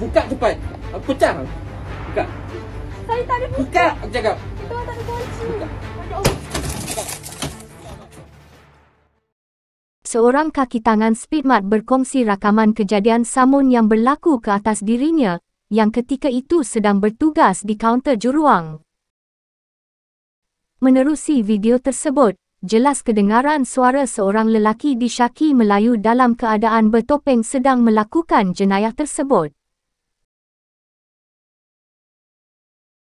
Buka cepat. Pecah. Buka. Saya tak ada buka. Buka, aku cakap. Kita tak ada kunci. Buka. Seorang kaki tangan Speedmart berkongsi rakaman kejadian samun yang berlaku ke atas dirinya, yang ketika itu sedang bertugas di kaunter juruang. Menerusi video tersebut, jelas kedengaran suara seorang lelaki disyaki Melayu dalam keadaan bertopeng sedang melakukan jenayah tersebut.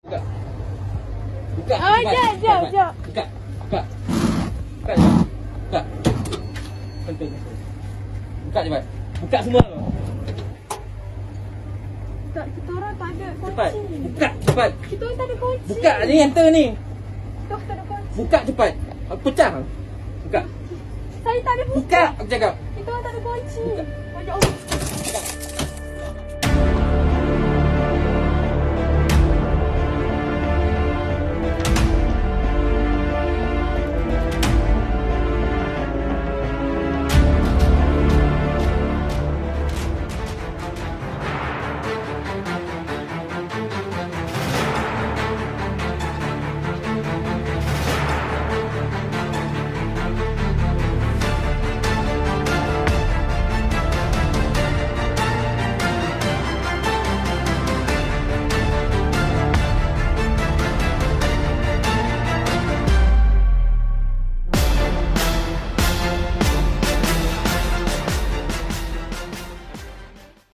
Buka. Buka. Oh, jom. Buka. Buka. Buka. Buka. Penting. Buka cepat. Buka semua. Tak, kita orang tak ada kunci. Cepat. Buka cepat. Kita orang tak ada kunci. Buka ni enter ni. Kita orang tak ada kunci. Buka cepat. Pecah. Buka. Saya tak ada buka. Buka aku cakap. Kita orang tak ada kunci. Buka.